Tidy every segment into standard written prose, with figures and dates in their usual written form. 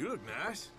You look nice.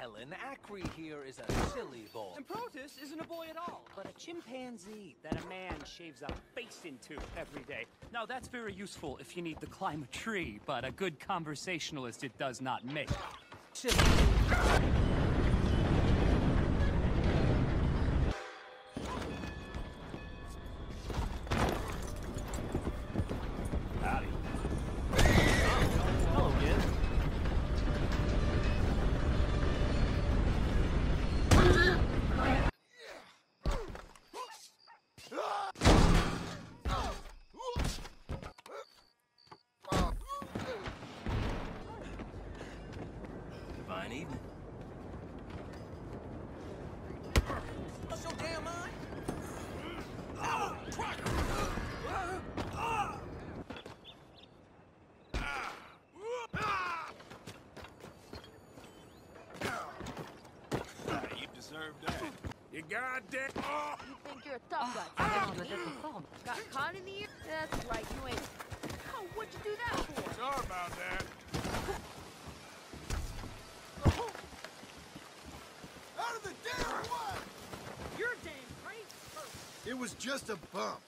Helen, Acri here is a silly boy. And Protus isn't a boy at all, but a chimpanzee that a man shaves a face into every day. Now, that's very useful if you need to climb a tree, but a good conversationalist it does not make. You goddamn! Oh. You think you're a tough guy? Got caught in the air? That's right, you ain't. Oh, what'd you do that for? Sorry about that. Out of the damn way! You're damn crazy. It was just a bump.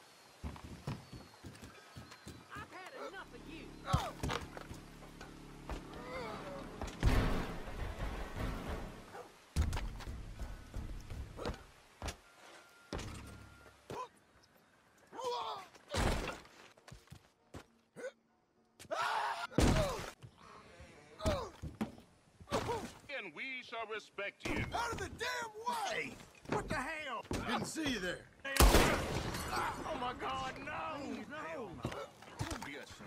I've had enough of you. Oh. Respect you. Out of the damn way! What the hell? Didn't see you there. Oh my God, no! No! Yes, sir.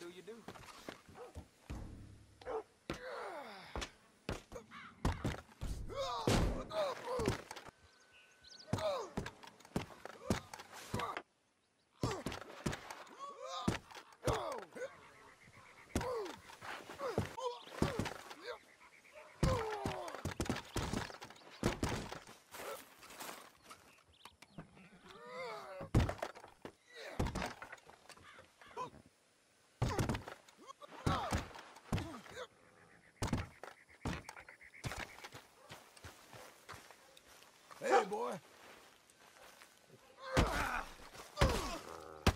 Do you do?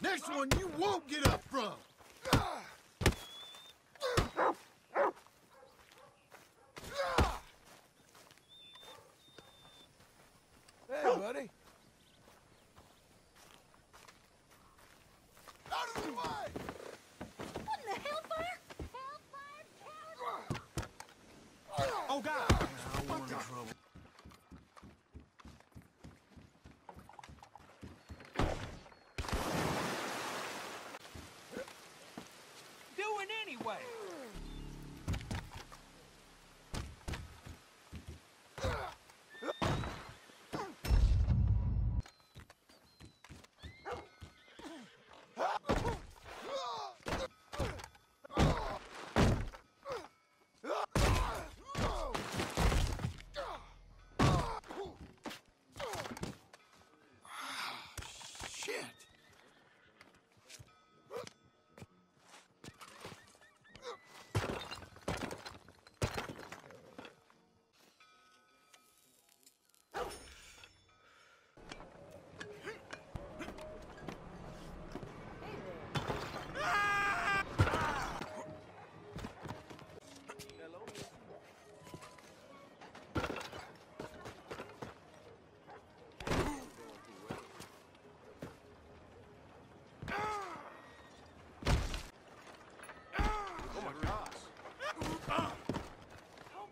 Next one you won't get up from! Hey, buddy. Out of the way! What in the hellfire? Hellfire, hellfire! Oh, God! Now we're in trouble. Doing anyway!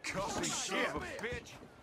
Cussing son of a bitch!